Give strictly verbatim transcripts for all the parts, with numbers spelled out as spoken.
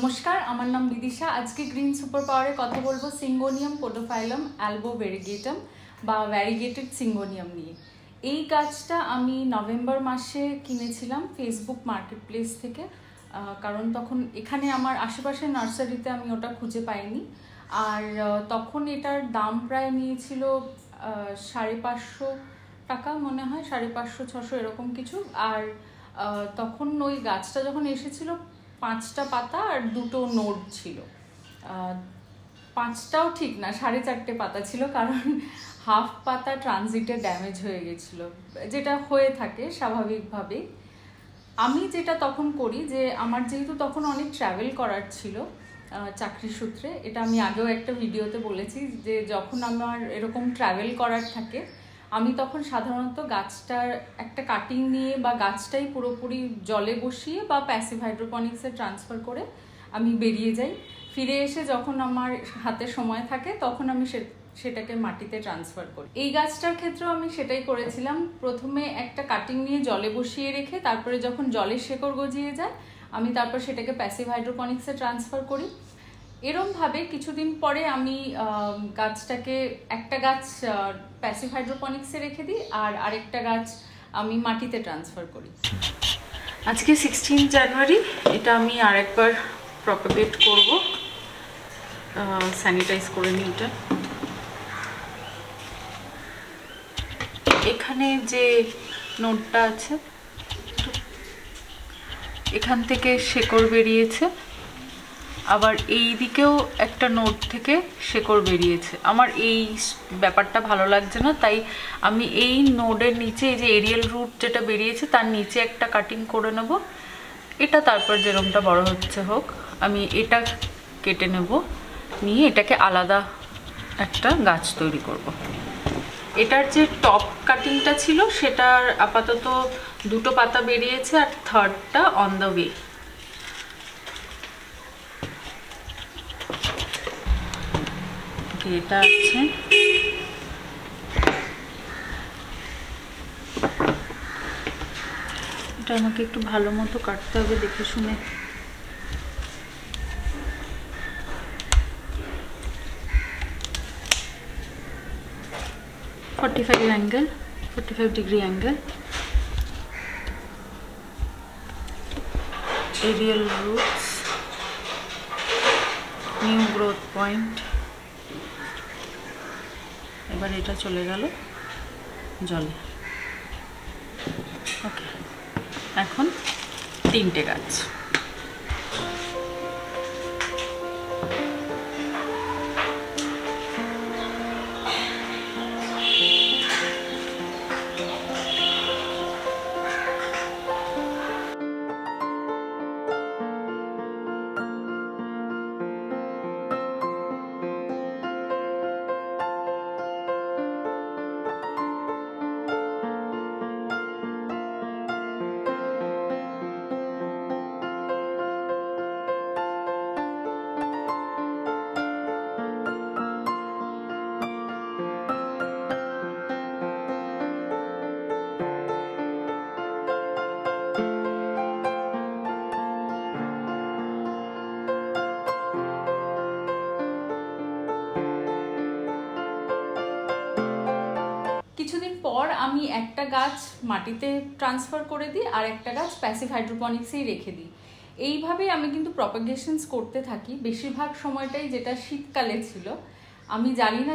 नमस्कार आमार नाम बिदिशा। आज के ग्रीन सुपर पावारे कथा बोलबो सिंगोनियम पोडोफाइलम अल्बो वेरिगेटम बा वेरिगेटेड सिंगोनियम निये। एई गाछटा आमी नवेम्बर मासे किनेछिलाम फेसबुक मार्केट प्लेस थेके, कारण तखन एखाने आमार आशेपाशे नार्सारिते आमी ओटा खुंजे पाइनि। आर तखन एटार दाम प्राय नियेछिलो साढ़े पाँचशो टाका, मने हय साढ़े पाँचशो छशो एरकम किछु। आर तखन ओई गाछटा जखन एसेछिलो पाँचटा पाता और दुटो नोड छिलो, पाँचटाओ ठीक ना साढ़े चारटे पाता छिलो, कारण हाफ पाता ट्रांजिटे डैमेज हो गेछिलो, जेटा होये थाके स्वाभाविकभावे। आमी जेटा तखन करी जे आमार जेहेतु तखन अनेक ट्रैवल करार छिलो चाकरी सूत्रे, एटा आमी आगेओ एकटा भिडियोते बोलेछि जे जखन आमार एरकम ट्रैवल करार थाके आमी तखन साधारणत गाछटार एक काटिंग निये बा गाछटाई पुरोपुरी जले बसिए बा पैसिव हाइड्रोपनिक्से ट्रांसफार करे आमी बेरिये जाई। फिरे एसे जखन आमार हाते समय थाके तखन आमी सेटाके माटिते ट्रांसफार करी। एई गाछटार क्षेत्रेओ आमी सेटाई करेछिलाम, प्रथमे एक काटिंग निये जले बसिए रेखे तारपरे जखन जले शेकड़ गजिए जाय आमी तारपर सेटाके पैसिव हाइड्रोपनिक्से ट्रांसफार करी। एरम भावे किछुदिन परे आमी गाछटाके एकटा गाछ पैसिव हाइड्रोपनिक्से रेखे दी और आरेकटा गाछ आमी माटीते ट्रांसफार करी। आज के सिक्सटीन जानुआरी एटा आमी आरेकबार प्रपागेट करब, सैनिटाइज करे नी। एटा एखाने जे नोडटा आछे एखान थेके शेकड़ बेरियेछे, आबार एई दिकेओ एक नोड थेके शेकड़ बेरियेछे। आमार एई ब्यापारटा भालो लागछे ना, ताई आमी एई नोडेर नीचे जे एरियल रूट जेटा बेरियेछे तार नीचे एक काटिंग करे नेब। एटा तारपर जेरमटा बड़ो होच्छे होक आमी एटा केटे नेब, निये एटाके आलादा एकटा गाछ तैरि करब। एटार जे टप काटिंगटा छिलो सेटार आपातत दुटो पाता बेरियेछे आर थार्डटा अन द वे। এটা আছে এটা আমাকে একটু ভালো মতো কাটতে হবে দেখে শুনে। पैंतालीस অ্যাঙ্গেল पैंतालीस degree angle aerial roots new growth point. এবার এটা চলে গেল জলে। ওকে, এখন তিনটে গাছ। पर आमी एक गाछ माटीते ट्रांसफार करे दी और एक गाछ पैसिव हाइड्रोपनिक्सेई रेखे दी। एइभावे आमी किन्तु प्रपागेशन्स करते थाकी बेशिरभाग समयटाई, जेटा शीतकाले छिलो। आमी जानि ना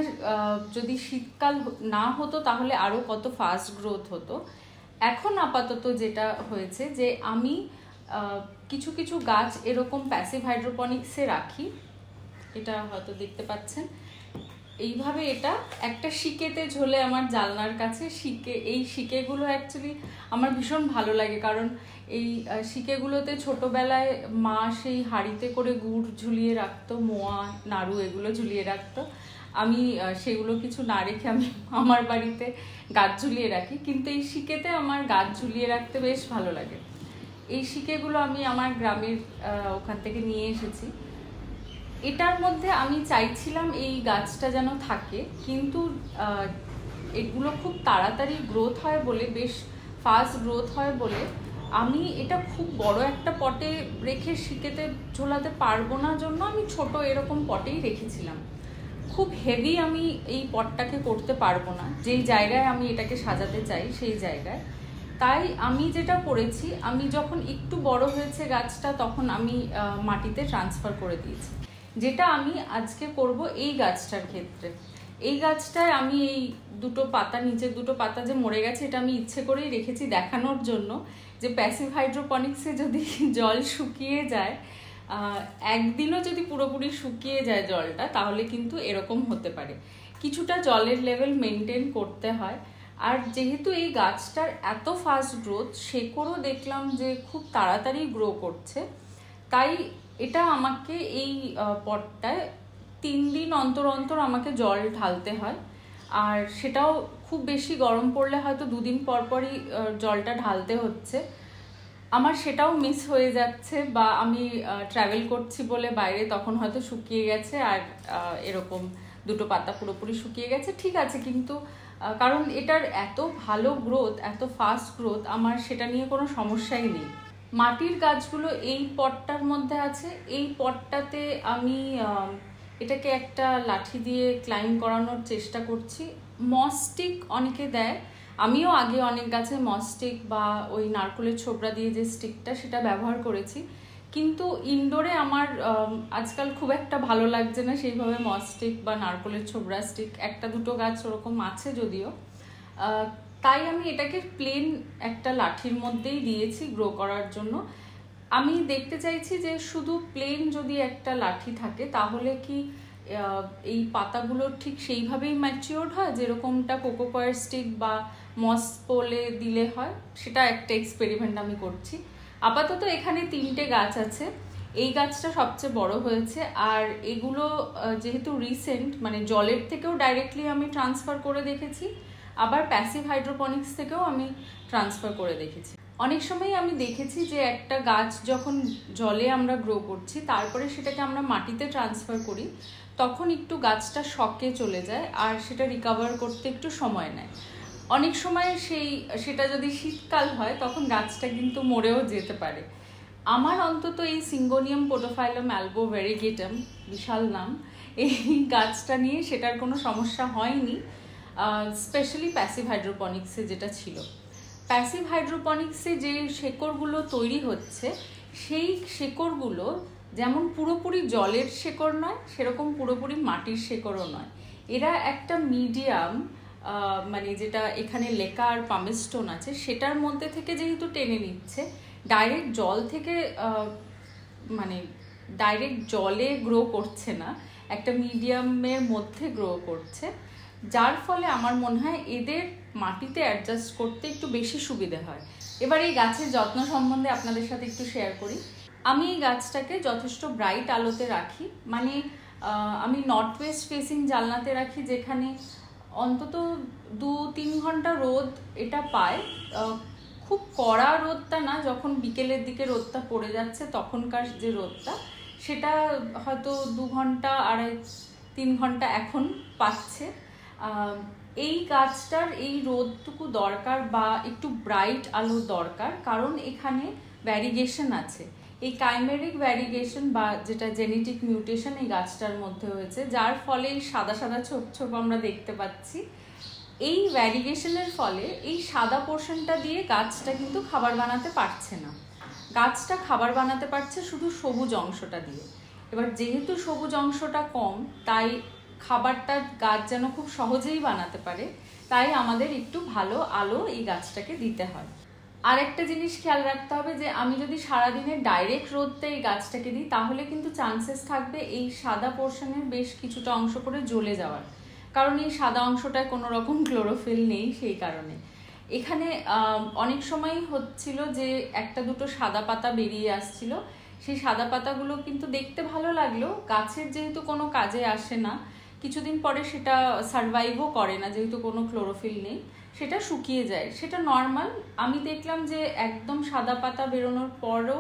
जदि शीतकाल ना हतो ताहले आरो कत फास्ट ग्रोथ हतो। एखन आपातत जेटा होयेछे जे आमी किछु किछु गाछ एरकम पैसिव हाइड्रोपनिक्से राखी, एटा हयतो देखते पाच्छेन। এইভাবে এটা একটা শিকেতে ঝোলে আমার জালনার কাছে। শিকে এই শিকেগুলো অ্যাকচুয়ালি আমার ভীষণ ভালো লাগে, কারণ এই শিকেগুলোতে ছোটবেলায় মা সেই হাড়িতে করে গুড় ঝুলিয়ে রাখতো, মোয়া নাড়ু এগুলো ঝুলিয়ে রাখতো। আমি সেগুলো কিছু না রেখে আমি আমার বাড়িতে গাছ ঝুলিয়ে রাখি, কিন্তু এই শিকেতে আমার গাছ ঝুলিয়ে রাখতে বেশ ভালো লাগে। এই শিকেগুলো আমি আমার গ্রামের ওখান থেকে নিয়ে এসেছি। এটার মধ্যে আমি চাইছিলাম এই গাছটা যেন থাকে, কিন্তু এগুলো খুব তাড়াতাড়ি গ্রোথ হয় বলে, বেশ ফাস্ট গ্রোথ হয় বলে আমি এটা খুব বড় একটা পটে রেখে শিকেতে ঝোলাতে পারবো না জন্য আমি ছোট এরকম পটেই রেখেছিলাম। খুব হেভি আমি এই পটটাকে করতে পারবো না যেই জায়গায় আমি এটাকে সাজাতে চাই সেই জায়গায়। তাই আমি যেটা করেছি, আমি যখন একটু বড় হয়েছে গাছটা তখন আমি মাটিতে ট্রান্সফার করে দিয়েছি, যেটা আমি আজকে করব এই গাছটার ক্ষেত্রে। এই গাছটায় আমি এই দুটো পাতা, নিচের দুটো পাতা যে মরে গেছে এটা আমি ইচ্ছে করেই রেখেছি দেখানোর জন্য যে প্যাসিভ হাইড্রোপনিক্সে যদি জল শুকিয়ে যায়, একদিনও যদি পুরোপুরি শুকিয়ে যায় জলটা, তাহলে কিন্তু এরকম হতে পারে। কিছুটা জলের লেভেল মেনটেন করতে হয়। আর যেহেতু এই গাছটার এত ফাস্ট গ্রোথ, শেকড়ও দেখলাম যে খুব তাড়াতাড়ি গ্রো করছে, তাই এটা আমাকে এই পটটায় তিন দিন অন্তর অন্তর আমাকে জল ঢালতে হয়। আর সেটাও খুব বেশি গরম পড়লে হয়তো দুদিন পর পরই জলটা ঢালতে হচ্ছে। আমার সেটাও মিস হয়ে যাচ্ছে, বা আমি ট্রাভেল করছি বলে বাইরে তখন হয়তো শুকিয়ে গেছে আর এরকম দুটো পাতা পুরোপুরি শুকিয়ে গেছে, ঠিক আছে। কিন্তু কারণ এটার এত ভালো গ্রোথ, এত ফাস্ট গ্রোথ, আমার সেটা নিয়ে কোনো সমস্যাই নেই। মাটির গাছগুলো এই পটটার মধ্যে আছে। এই পটটাতে আমি এটাকে একটা লাঠি দিয়ে ক্লাইম্ব করানোর চেষ্টা করছি। মস্টিক অনেকে দেয়, আমিও আগে অনেক গাছে মস্টিক বা ওই নারকলের ছোবড়া দিয়ে যে স্টিকটা সেটা ব্যবহার করেছি, কিন্তু ইনডোরে আমার আজকাল খুব একটা ভালো লাগছে না সেইভাবে মস্টিক বা নারকলের ছোবড়া স্টিক। একটা দুটো গাছ ওরকম আছে যদিও। তাই আমি এটাকে প্লেন একটা লাঠির মধ্যেই দিয়েছি গ্রো করার জন্য। আমি দেখতে চাইছি যে শুধু প্লেন যদি একটা লাঠি থাকে তাহলে কি এই পাতাগুলো ঠিক সেইভাবেই ম্যাচিওর হয় যেরকমটা কোকোকয়ার স্টিক বা মস পোলে দিলে হয়। সেটা একটা এক্সপেরিমেন্ট আমি করছি। আপাতত এখানে তিনটে গাছ আছে, এই গাছটা সবচেয়ে বড় হয়েছে। আর এগুলো যেহেতু রিসেন্ট, মানে জলের থেকেও ডাইরেক্টলি আমি ট্রান্সফার করে দেখেছি, আবার প্যাসিভ হাইড্রোপনিক্স থেকেও আমি ট্রান্সফার করে দেখেছি। অনেক সময় আমি দেখেছি যে একটা গাছ যখন জলে আমরা গ্রো করছি তারপরে সেটাকে আমরা মাটিতে ট্রান্সফার করি, তখন একটু গাছটা শকে চলে যায় আর সেটা রিকভার করতে একটু সময় নেয়। অনেক সময় সেই সেটা যদি শীতকাল হয় তখন গাছটা কিন্তু মরেও যেতে পারে। আমার অন্তত এই সিঙ্গোনিয়াম পোডোফাইলাম অ্যালবো ভ্যারিগেটাম, বিশাল নাম, এই গাছটা নিয়ে সেটার কোনো সমস্যা হয়নি, স্পেশালি প্যাসিভ হাইড্রোপনিক্সে যেটা ছিল। প্যাসিভ হাইড্রোপনিক্সে যে শেকড়গুলো তৈরি হচ্ছে সেই শেকড়গুলো যেমন পুরোপুরি জলের শেকড় নয়, সেরকম পুরোপুরি মাটির শেকড়ও নয়। এরা একটা মিডিয়াম, মানে যেটা এখানে লেকা আর পামেস্টোন আছে সেটার মধ্যে থেকে যেহেতু টেনে নিচ্ছে, ডাইরেক্ট জল থেকে মানে ডাইরেক্ট জলে গ্রো করছে না, একটা মিডিয়ামের মধ্যে গ্রো করছে, যার ফলে আমার মনে হয় এদের মাটিতে অ্যাডজাস্ট করতে একটু বেশি সুবিধে হয়। এবার এই গাছের যত্ন সম্বন্ধে আপনাদের সাথে একটু শেয়ার করি। আমি এই গাছটাকে যথেষ্ট ব্রাইট আলোতে রাখি, মানে আমি নর্থ ওয়েস্ট ফেসিং জানলাতে রাখি, যেখানে অন্তত দু তিন ঘন্টা রোদ এটা পায়। খুব কড়া রোদটা না, যখন বিকেলের দিকে রোদটা পড়ে যাচ্ছে তখনকার যে রোদটা সেটা হয়তো দু ঘন্টা আড়াই তিন ঘন্টা এখন পাচ্ছে। এই গাছটার এই রোদটুকু দরকার, বা একটু ব্রাইট আলো দরকার, কারণ এখানে ভ্যারিগেশন আছে। এই কাইমেরিক ভ্যারিগেশন বা যেটা জেনেটিক মিউটেশন এই গাছটার মধ্যে হয়েছে, যার ফলে এই সাদা সাদা ছোপ ছোপ আমরা দেখতে পাচ্ছি। এই ভ্যারিগেশনের ফলে এই সাদা পোর্শনটা দিয়ে গাছটা কিন্তু খাবার বানাতে পারছে না, গাছটা খাবার বানাতে পারছে শুধু সবুজ অংশটা দিয়ে। এবার যেহেতু সবুজ অংশটা কম, তাই খাবারটা গাছ যেন খুব সহজেই বানাতে পারে, তাই আমাদের একটু ভালো আলো এই গাছটাকে দিতে হয়। আর একটা জিনিস খেয়াল রাখতে হবে যে আমি যদি সারাদিনে ডাইরেক্ট রোদতে এই গাছটাকে দিই তাহলে কিন্তু চান্সেস থাকবে এই সাদা পোর্শনের বেশ কিছুটা অংশ করে জ্বলে যাওয়ার, কারণ এই সাদা অংশটায় কোনো রকম ক্লোরোফিল নেই। সেই কারণে এখানে অনেক সময় হচ্ছিল যে একটা দুটো সাদা পাতা বেরিয়ে আসছিল, সেই সাদা পাতাগুলো কিন্তু দেখতে ভালো লাগলো, গাছের যেহেতু কোনো কাজে আসে না, কিছুদিন পরে সেটা সারভাইভও করে না যেহেতু কোনো ক্লোরোফিল নেই, সেটা শুকিয়ে যায়, সেটা নর্মাল। আমি দেখলাম যে একদম সাদা পাতা বেরোনোর পরও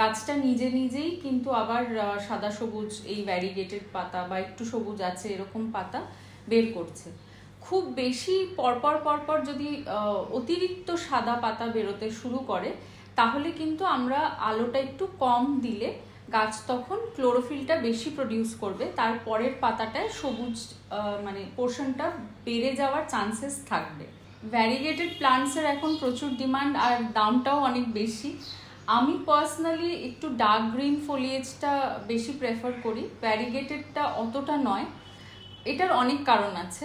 গাছটা নিজে নিজেই কিন্তু আবার সাদা সবুজ এই ভ্যারিগেটেড পাতা বা একটু সবুজ আছে এরকম পাতা বের করছে। খুব বেশি পরপর পরপর যদি অতিরিক্ত সাদা পাতা বেরোতে শুরু করে তাহলে কিন্তু আমরা আলোটা একটু কম দিলে গাছ তখন ক্লোরোফিলটা বেশি প্রোডিউস করবে, তারপরের পাতাটায় সবুজ মানে পোর্শনটা বেড়ে যাওয়ার চান্সেস থাকবে। ভ্যারিগেটেড প্লান্টসের এখন প্রচুর ডিমান্ড আর দামটাও অনেক বেশি। আমি পার্সোনালি একটু ডার্ক গ্রিন ফোলিয়েজটা বেশি প্রেফার করি, ভ্যারিগেটেডটা অতটা নয়। এটার অনেক কারণ আছে,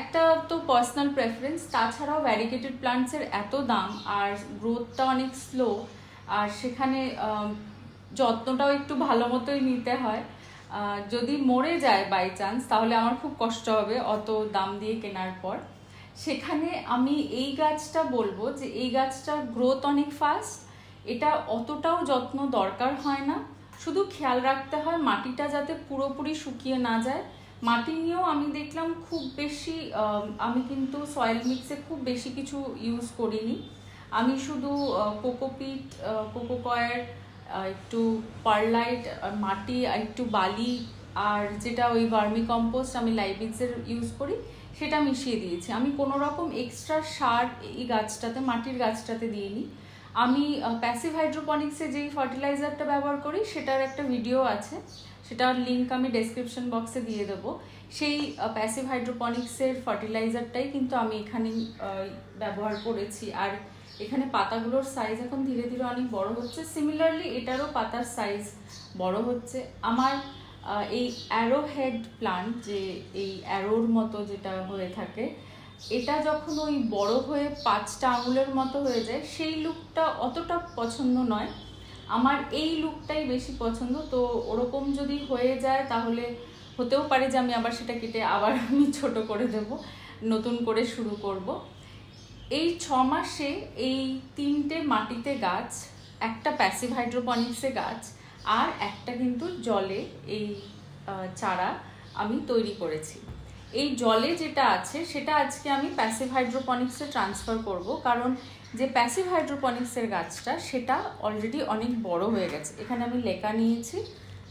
একটা তো পার্সোনাল প্রেফারেন্স, তাছাড়াও ভ্যারিগেটেড প্লান্টসের এত দাম আর গ্রোথটা অনেক স্লো আর সেখানে যত্নটাও একটু ভালো মতোই নিতে হয়। যদি মরে যায় বাই চান্স তাহলে আমার খুব কষ্ট হবে অত দাম দিয়ে কেনার পর। সেখানে আমি এই গাছটা বলবো যে এই গাছটার গ্রোথ অনেক ফাস্ট, এটা অতটাও যত্ন দরকার হয় না, শুধু খেয়াল রাখতে হয় মাটিটা যাতে পুরোপুরি শুকিয়ে না যায়। মাটি নিয়েও আমি দেখলাম খুব বেশি, আমি কিন্তু সয়েল মিক্সে খুব বেশি কিছু ইউজ করিনি, আমি শুধু কোকোপিট, কোকোকয়ের একটু পারলাইট, মাটি, একটু বালি আর যেটা ওই ভার্মি কম্পোস্ট আমি লাইবিক্সের ইউজ করি সেটা মিশিয়ে দিয়েছি। আমি কোনো রকম এক্সট্রা সার এই গাছটাতে, মাটির গাছটাতে দিইনি। আমি প্যাসিভ হাইড্রোপনিক্সে যেই ফার্টিলাইজারটা ব্যবহার করি সেটার একটা ভিডিও আছে, সেটার লিঙ্ক আমি ডেসক্রিপশন বক্সে দিয়ে দেবো। সেই প্যাসিভ হাইড্রোপনিক্সের ফার্টিলাইজারটাই কিন্তু আমি এখানে ব্যবহার করেছি। আর এখানে পাতাগুলোর সাইজ এখন ধীরে ধীরে অনেক বড় হচ্ছে, সিমিলারলি এটারও পাতার সাইজ বড় হচ্ছে। আমার এই অ্যারো হেড প্লান্ট, যে এই অ্যারোর মতো যেটা হয়ে থাকে, এটা যখন ওই বড় হয়ে পাঁচটা আঙুলের মতো হয়ে যায় সেই লুকটা অতটা পছন্দ নয়, আমার এই লুকটাই বেশি পছন্দ। তো ওরকম যদি হয়ে যায় তাহলে হতেও পারে যে আমি আবার সেটা কেটে আবার আমি ছোটো করে দেব, নতুন করে শুরু করব। এই ছ মাসে এই তিনটে মাটিতে গাছ, একটা প্যাসিভ হাইড্রোপনিক্সে গাছ আর একটা কিন্তু জলে এই চারা আমি তৈরি করেছি। এই জলে যেটা আছে সেটা আজকে আমি প্যাসিভ হাইড্রোপনিক্সে ট্রান্সফার করব, কারণ যে প্যাসিভ হাইড্রোপনিক্সের গাছটা সেটা অলরেডি অনেক বড় হয়ে গেছে। এখানে আমি লেকা নিয়েছি,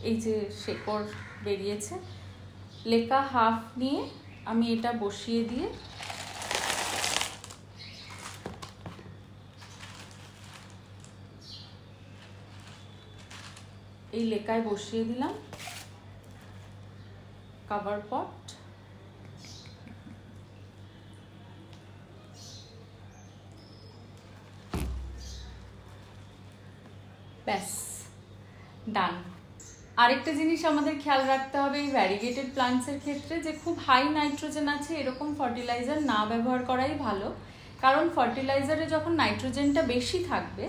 এই যে শেকড় বেরিয়েছে, লেকা হাফ নিয়ে আমি এটা বসিয়ে দিয়ে এই লেকায় বসিয়ে দিলাম কাভার পট। ব্যাস, ডান। আরেকটা জিনিস আমাদের খেয়াল রাখতে হবে এই ভ্যারিগেটেড প্লান্টসের ক্ষেত্রে, যে খুব হাই নাইট্রোজেন আছে এরকম ফার্টিলাইজার না ব্যবহার করাই ভালো, কারণ ফার্টিলাইজারে যখন নাইট্রোজেনটা বেশি থাকবে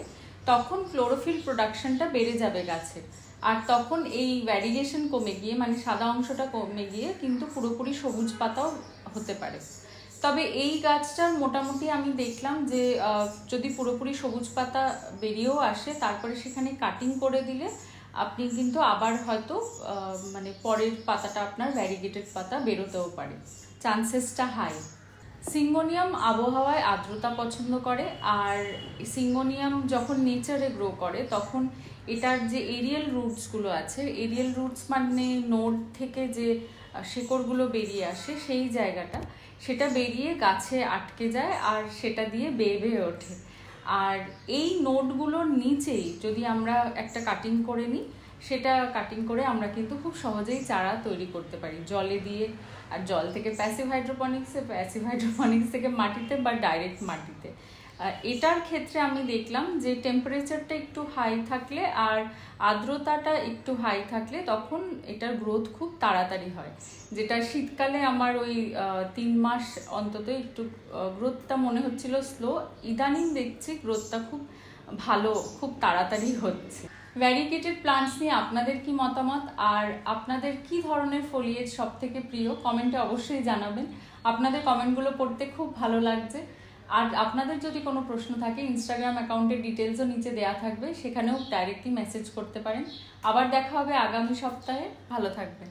তখন ক্লোরোফিল প্রোডাকশনটা বেড়ে যাবে গাছে, আর তখন এই ভ্যারিগেশন কমে গিয়ে মানে সাদা অংশটা কমে গিয়ে কিন্তু পুরোপুরি সবুজ পাতাও হতে পারে। তবে এই গাছটার মোটামুটি আমি দেখলাম যে যদি পুরোপুরি সবুজ পাতা বেরিয়েও আসে তারপরে সেখানে কাটিং করে দিলে আপনি কিন্তু আবার হয়তো মানে পরের পাতাটা আপনার ভ্যারিগেটেড পাতা বেরোতেও পারে, চান্সেসটা হাই। সিঙ্গোনিয়াম আবহাওয়ায় আর্দ্রতা পছন্দ করে, আর সিঙ্গোনিয়াম যখন নেচারে গ্রো করে তখন এটার যে এরিয়াল রুটসগুলো আছে, এরিয়াল রুটস মানে নোড থেকে যে শিকড়গুলো বেরিয়ে আসে সেই জায়গাটা, সেটা বেরিয়ে গাছে আটকে যায় আর সেটা দিয়ে বেয়ে বেয়ে ওঠে। আর এই নোডগুলোর নিচেই যদি আমরা একটা কাটিং করে নিই, সেটা কাটিং করে আমরা কিন্তু খুব সহজেই চারা তৈরি করতে পারি জলে দিয়ে, আর জল থেকে প্যাসিভ হাইড্রোপনিক্সে, প্যাসিভ হাইড্রোপনিক্স থেকে মাটিতে বা ডাইরেক্ট মাটিতে। এটার ক্ষেত্রে আমি দেখলাম যে টেম্পারেচারটা একটু হাই থাকলে আর আর্দ্রতাটা একটু হাই থাকলে তখন এটার গ্রোথ খুব তাড়াতাড়ি হয়, যেটা শীতকালে আমার ওই তিন মাস অন্তত একটু গ্রোথটা মনে হচ্ছিল স্লো, ইদানিং দেখছি গ্রোথটা খুব ভালো, খুব তাড়াতাড়ি হচ্ছে। ভ্যারিগেটেড প্লান্টস নিয়ে আপনাদের কি মতামত আর আপনাদের কি ধরনের ফোলিয়েজ সব থেকে প্রিয়, কমেন্টে অবশ্যই জানাবেন। আপনাদের কমেন্টগুলো পড়তে খুব ভালো লাগছে। আর আপনাদের যদি কোনো প্রশ্ন থাকে ইনস্টাগ্রাম অ্যাকাউন্টের ডিটেলসও নিচে দেওয়া থাকবে, সেখানেও ডাইরেক্টলি মেসেজ করতে পারেন। আবার দেখা হবে আগামী সপ্তাহে, ভালো থাকবেন।